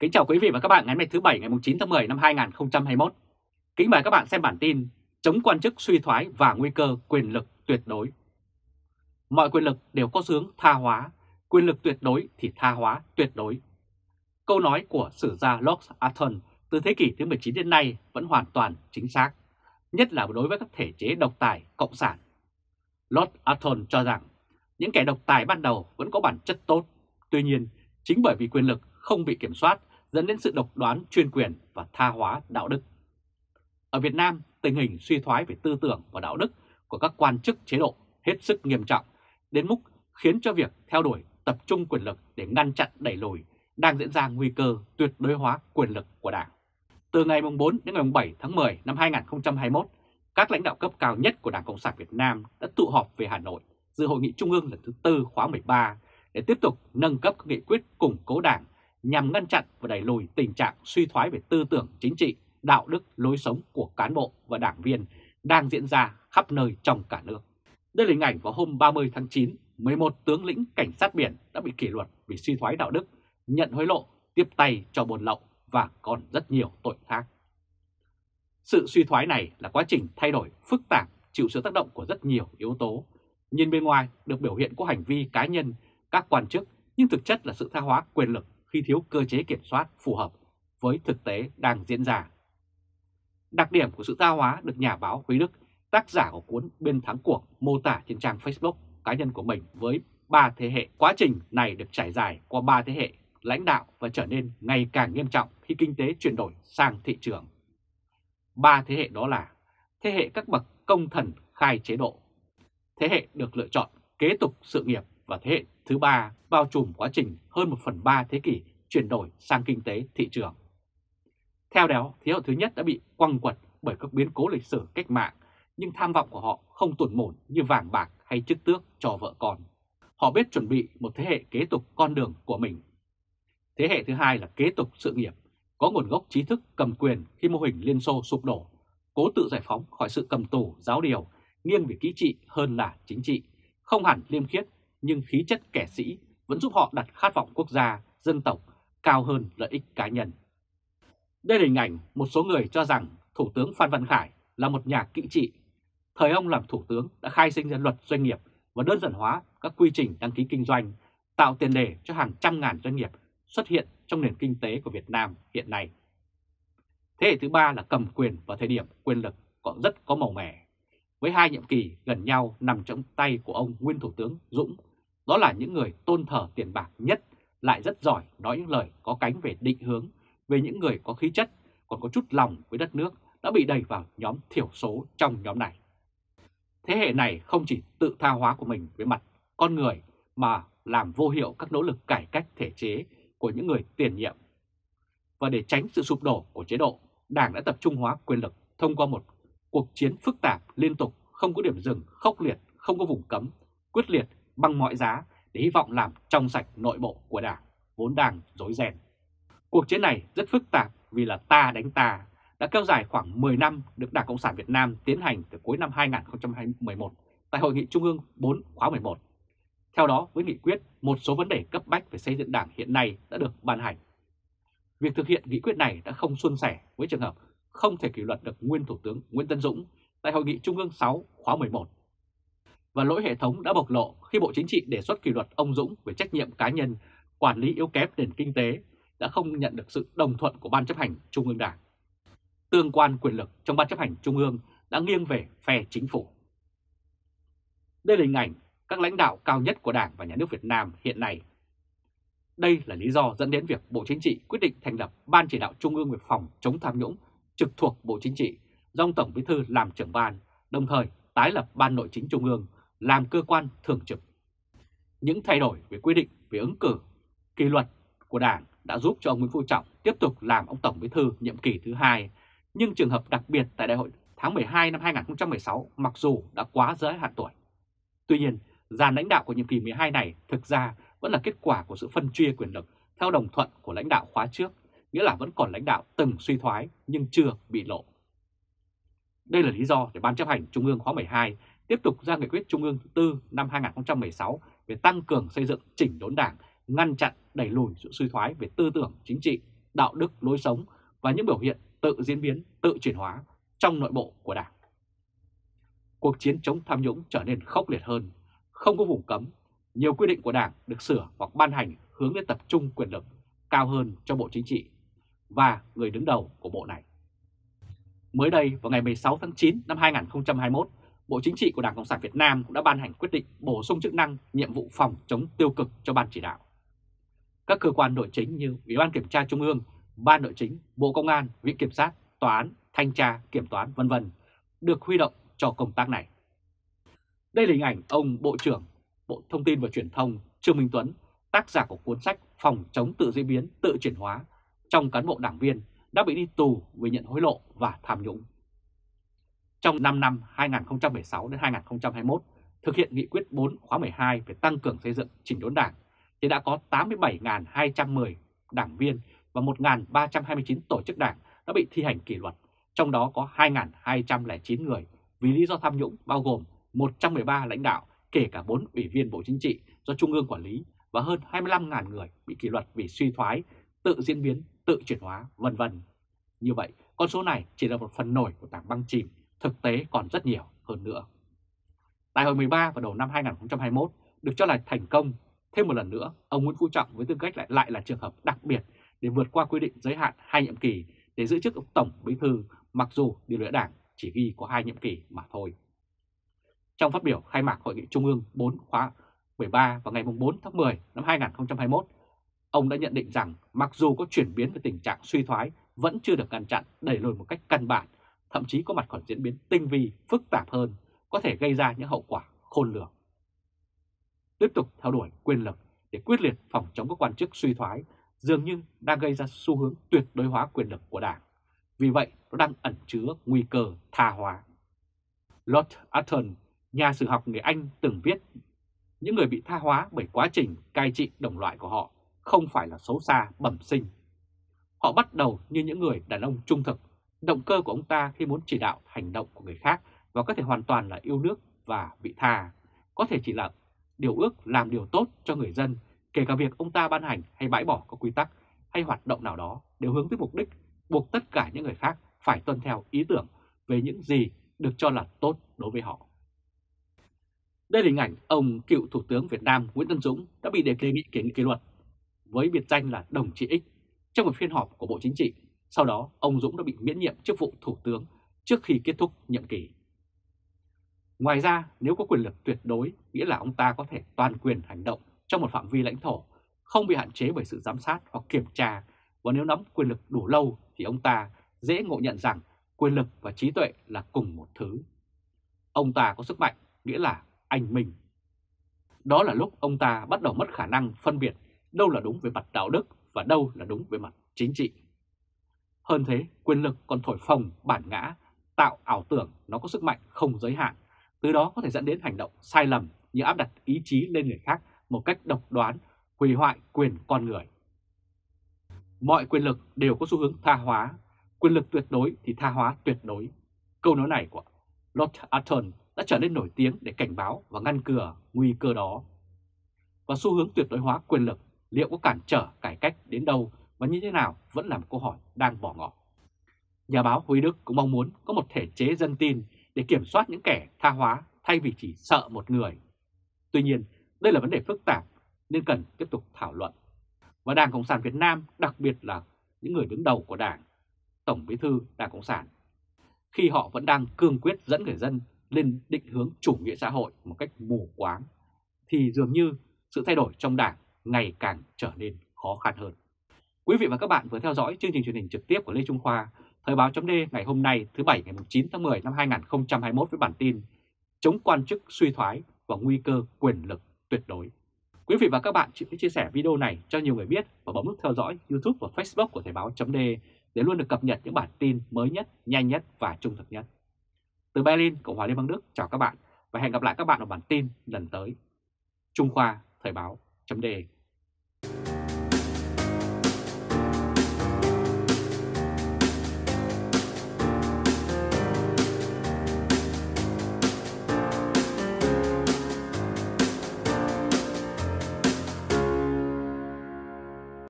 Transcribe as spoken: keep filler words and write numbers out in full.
Kính chào quý vị và các bạn ngày hôm nay thứ Bảy ngày chín tháng mười năm hai nghìn không trăm hai mươi mốt. Kính mời các bạn xem bản tin chống quan chức suy thoái và nguy cơ quyền lực tuyệt đối. Mọi quyền lực đều có xu hướng tha hóa, quyền lực tuyệt đối thì tha hóa tuyệt đối. Câu nói của sử gia Lord Acton từ thế kỷ thứ mười chín đến nay vẫn hoàn toàn chính xác, nhất là đối với các thể chế độc tài cộng sản. Lord Acton cho rằng những kẻ độc tài ban đầu vẫn có bản chất tốt, tuy nhiên chính bởi vì quyền lực không bị kiểm soát dẫn đến sự độc đoán chuyên quyền và tha hóa đạo đức. Ở Việt Nam, tình hình suy thoái về tư tưởng và đạo đức của các quan chức chế độ hết sức nghiêm trọng, đến mức khiến cho việc theo đuổi tập trung quyền lực để ngăn chặn đẩy lùi đang diễn ra nguy cơ tuyệt đối hóa quyền lực của Đảng. Từ ngày bốn đến ngày bảy tháng mười năm hai nghìn không trăm hai mươi mốt, các lãnh đạo cấp cao nhất của Đảng Cộng sản Việt Nam đã tụ họp về Hà Nội dự hội nghị Trung ương lần thứ tư khóa mười ba để tiếp tục nâng cấp các nghị quyết củng cố Đảng nhằm ngăn chặn và đẩy lùi tình trạng suy thoái về tư tưởng chính trị, đạo đức, lối sống của cán bộ và đảng viên đang diễn ra khắp nơi trong cả nước. Đây là hình ảnh vào hôm ba mươi tháng chín, mười một tướng lĩnh cảnh sát biển đã bị kỷ luật vì suy thoái đạo đức, nhận hối lộ, tiếp tay cho buôn lậu và còn rất nhiều tội khác. Sự suy thoái này là quá trình thay đổi phức tạp, chịu sự tác động của rất nhiều yếu tố. Nhìn bên ngoài được biểu hiện có hành vi cá nhân, các quan chức, nhưng thực chất là sự tha hóa quyền lực khi thiếu cơ chế kiểm soát phù hợp với thực tế đang diễn ra. Đặc điểm của sự tha hóa được nhà báo Huy Đức, tác giả của cuốn Bên thắng cuộc, mô tả trên trang Facebook cá nhân của mình với ba thế hệ. Quá trình này được trải dài qua ba thế hệ lãnh đạo và trở nên ngày càng nghiêm trọng khi kinh tế chuyển đổi sang thị trường. Ba thế hệ đó là thế hệ các bậc công thần khai chế độ, thế hệ được lựa chọn kế tục sự nghiệp và thế hệ thứ ba bao trùm quá trình hơn một phần ba thế kỷ chuyển đổi sang kinh tế thị trường. Theo đó, thế hệ thứ nhất đã bị quăng quật bởi các biến cố lịch sử cách mạng, nhưng tham vọng của họ không tuồn mồn như vàng bạc hay chức tước cho vợ con. Họ biết chuẩn bị một thế hệ kế tục con đường của mình. Thế hệ thứ hai là kế tục sự nghiệp, có nguồn gốc trí thức cầm quyền khi mô hình Liên Xô sụp đổ, cố tự giải phóng khỏi sự cầm tù giáo điều, nghiêng về kỹ trị hơn là chính trị, không hẳn liêm khiết, nhưng khí chất kẻ sĩ vẫn giúp họ đặt khát vọng quốc gia, dân tộc cao hơn lợi ích cá nhân. Đây là hình ảnh một số người cho rằng Thủ tướng Phan Văn Khải là một nhà kỹ trị. Thời ông làm Thủ tướng đã khai sinh ra luật doanh nghiệp và đơn giản hóa các quy trình đăng ký kinh doanh, tạo tiền đề cho hàng trăm ngàn doanh nghiệp xuất hiện trong nền kinh tế của Việt Nam hiện nay. Thế hệ thứ ba là cầm quyền vào thời điểm quyền lực còn rất có màu mè. Với hai nhiệm kỳ gần nhau nằm trong tay của ông nguyên Thủ tướng Dũng, đó là những người tôn thờ tiền bạc nhất, lại rất giỏi nói những lời có cánh về định hướng, về những người có khí chất, còn có chút lòng với đất nước đã bị đẩy vào nhóm thiểu số trong nhóm này. Thế hệ này không chỉ tự tha hóa của mình về mặt con người mà làm vô hiệu các nỗ lực cải cách thể chế của những người tiền nhiệm. Và để tránh sự sụp đổ của chế độ, Đảng đã tập trung hóa quyền lực thông qua một cuộc chiến phức tạp liên tục, không có điểm dừng, khốc liệt, không có vùng cấm, quyết liệt bằng mọi giá để hy vọng làm trong sạch nội bộ của Đảng, vốn đang rối ren. Cuộc chiến này rất phức tạp vì là ta đánh ta, đã kéo dài khoảng mười năm được Đảng Cộng sản Việt Nam tiến hành từ cuối năm hai nghìn không trăm mười một tại Hội nghị Trung ương bốn khóa mười một. Theo đó, với nghị quyết, một số vấn đề cấp bách về xây dựng Đảng hiện nay đã được ban hành. Việc thực hiện nghị quyết này đã không suôn sẻ với trường hợp không thể kỷ luật được nguyên Thủ tướng Nguyễn Tấn Dũng tại Hội nghị Trung ương sáu khóa mười một. Và lỗi hệ thống đã bộc lộ khi Bộ Chính trị đề xuất kỷ luật ông Dũng về trách nhiệm cá nhân, quản lý yếu kém nền kinh tế, đã không nhận được sự đồng thuận của Ban chấp hành Trung ương Đảng. Tương quan quyền lực trong Ban chấp hành Trung ương đã nghiêng về phe chính phủ. Đây là hình ảnh các lãnh đạo cao nhất của Đảng và Nhà nước Việt Nam hiện nay. Đây là lý do dẫn đến việc Bộ Chính trị quyết định thành lập Ban Chỉ đạo Trung ương về phòng chống tham nhũng trực thuộc Bộ Chính trị, do ông Tổng Bí thư làm trưởng ban, đồng thời tái lập Ban Nội chính Trung ương làm cơ quan thường trực. Những thay đổi về quy định về ứng cử, kỷ luật của Đảng đã giúp cho ông Nguyễn Phú Trọng tiếp tục làm ông Tổng Bí thư nhiệm kỳ thứ hai, nhưng trường hợp đặc biệt tại đại hội tháng mười hai năm hai nghìn không trăm mười sáu mặc dù đã quá giới hạn tuổi. Tuy nhiên, dàn lãnh đạo của nhiệm kỳ mười hai này thực ra vẫn là kết quả của sự phân chia quyền lực theo đồng thuận của lãnh đạo khóa trước, nghĩa là vẫn còn lãnh đạo từng suy thoái nhưng chưa bị lộ. Đây là lý do để Ban chấp hành Trung ương khóa mười hai tiếp tục ra nghị quyết Trung ương thứ tư năm hai nghìn không trăm mười sáu về tăng cường xây dựng chỉnh đốn Đảng, ngăn chặn đẩy lùi sự suy thoái về tư tưởng chính trị, đạo đức lối sống và những biểu hiện tự diễn biến, tự chuyển hóa trong nội bộ của Đảng. Cuộc chiến chống tham nhũng trở nên khốc liệt hơn, không có vùng cấm, nhiều quy định của Đảng được sửa hoặc ban hành hướng đến tập trung quyền lực cao hơn cho Bộ Chính trị và người đứng đầu của bộ này. Mới đây, vào ngày mười sáu tháng chín năm hai nghìn không trăm hai mươi mốt, Bộ Chính trị của Đảng Cộng sản Việt Nam cũng đã ban hành quyết định bổ sung chức năng nhiệm vụ phòng chống tiêu cực cho Ban chỉ đạo. Các cơ quan nội chính như Ủy ban Kiểm tra Trung ương, Ban Nội chính, Bộ Công an, Viện Kiểm sát, Tòa án, Thanh tra, Kiểm toán, vân vân được huy động cho công tác này. Đây là hình ảnh ông Bộ trưởng Bộ Thông tin và Truyền thông Trương Minh Tuấn, tác giả của cuốn sách Phòng chống tự diễn biến, tự chuyển hóa trong cán bộ đảng viên đã bị đi tù vì nhận hối lộ và tham nhũng. Trong năm năm hai nghìn không trăm mười sáu đến hai nghìn không trăm hai mươi mốt, thực hiện nghị quyết bốn khóa mười hai về tăng cường xây dựng chỉnh đốn Đảng, thì đã có tám mươi bảy nghìn hai trăm mười đảng viên và một nghìn ba trăm hai mươi chín tổ chức đảng đã bị thi hành kỷ luật, trong đó có hai nghìn hai trăm lẻ chín người vì lý do tham nhũng, bao gồm một trăm mười ba lãnh đạo, kể cả bốn ủy viên Bộ Chính trị do Trung ương quản lý, và hơn hai mươi lăm nghìn người bị kỷ luật vì suy thoái, tự diễn biến, tự chuyển hóa, vân vân. Như vậy, con số này chỉ là một phần nổi của Đảng băng chìm, thực tế còn rất nhiều hơn nữa. Đại hội mười ba vào đầu năm hai nghìn không trăm hai mươi mốt được cho là thành công. Thêm một lần nữa, ông Nguyễn Phú Trọng với tư cách lại, lại là trường hợp đặc biệt để vượt qua quy định giới hạn hai nhiệm kỳ để giữ chức Tổng Bí thư, mặc dù điều lệ Đảng chỉ ghi có hai nhiệm kỳ mà thôi. Trong phát biểu khai mạc Hội nghị Trung ương bốn khóa mười ba vào ngày bốn tháng mười năm hai nghìn không trăm hai mươi mốt, ông đã nhận định rằng mặc dù có chuyển biến về tình trạng suy thoái vẫn chưa được ngăn chặn, đẩy lùi một cách căn bản, thậm chí có mặt còn diễn biến tinh vi, phức tạp hơn, có thể gây ra những hậu quả khôn lường. Tiếp tục theo đuổi quyền lực để quyết liệt phòng chống các quan chức suy thoái dường như đang gây ra xu hướng tuyệt đối hóa quyền lực của Đảng. Vì vậy, nó đang ẩn chứa nguy cơ tha hóa. Lord Acton, nhà sử học người Anh từng viết, những người bị tha hóa bởi quá trình cai trị đồng loại của họ không phải là xấu xa, bẩm sinh. Họ bắt đầu như những người đàn ông trung thực. Động cơ của ông ta khi muốn chỉ đạo hành động của người khác và có thể hoàn toàn là yêu nước và vị tha, có thể chỉ là điều ước làm điều tốt cho người dân, kể cả việc ông ta ban hành hay bãi bỏ các quy tắc hay hoạt động nào đó đều hướng tới mục đích buộc tất cả những người khác phải tuân theo ý tưởng về những gì được cho là tốt đối với họ. Đây là hình ảnh ông cựu Thủ tướng Việt Nam Nguyễn Tấn Dũng đã bị đề nghị kỷ luật với biệt danh là Đồng chí X trong một phiên họp của Bộ Chính trị. Sau đó, ông Dũng đã bị miễn nhiệm chức vụ Thủ tướng trước khi kết thúc nhiệm kỳ. Ngoài ra, nếu có quyền lực tuyệt đối, nghĩa là ông ta có thể toàn quyền hành động trong một phạm vi lãnh thổ, không bị hạn chế bởi sự giám sát hoặc kiểm tra, và nếu nắm quyền lực đủ lâu thì ông ta dễ ngộ nhận rằng quyền lực và trí tuệ là cùng một thứ. Ông ta có sức mạnh, nghĩa là anh minh. Đó là lúc ông ta bắt đầu mất khả năng phân biệt đâu là đúng về mặt đạo đức và đâu là đúng về mặt chính trị. Hơn thế, quyền lực còn thổi phồng bản ngã, tạo ảo tưởng nó có sức mạnh không giới hạn, từ đó có thể dẫn đến hành động sai lầm như áp đặt ý chí lên người khác một cách độc đoán, hủy hoại quyền con người. Mọi quyền lực đều có xu hướng tha hóa, quyền lực tuyệt đối thì tha hóa tuyệt đối. Câu nói này của Lord Acton đã trở nên nổi tiếng để cảnh báo và ngăn ngừa nguy cơ đó. Và xu hướng tuyệt đối hóa quyền lực liệu có cản trở cải cách đến đâu và như thế nào vẫn là một câu hỏi đang bỏ ngỏ. Nhà báo Huy Đức cũng mong muốn có một thể chế dân tin để kiểm soát những kẻ tha hóa thay vì chỉ sợ một người. Tuy nhiên, đây là vấn đề phức tạp nên cần tiếp tục thảo luận. Và Đảng Cộng sản Việt Nam, đặc biệt là những người đứng đầu của Đảng, Tổng Bí thư Đảng Cộng sản, khi họ vẫn đang cương quyết dẫn người dân lên định hướng chủ nghĩa xã hội một cách mù quáng, thì dường như sự thay đổi trong Đảng ngày càng trở nên khó khăn hơn. Quý vị và các bạn vừa theo dõi chương trình truyền hình trực tiếp của Lê Trung Khoa, Thời báo.Đ ngày hôm nay thứ Bảy ngày chín tháng mười năm hai nghìn không trăm hai mươi mốt với bản tin Chống quan chức suy thoái và nguy cơ quyền lực tuyệt đối. Quý vị và các bạn hãy chia sẻ video này cho nhiều người biết và bấm nút theo dõi YouTube và Facebook của Thời báo.Đ để luôn được cập nhật những bản tin mới nhất, nhanh nhất và trung thực nhất. Từ Berlin, Cộng hòa Liên bang Đức, chào các bạn và hẹn gặp lại các bạn ở bản tin lần tới. Trung Khoa, Thời báo.Đ.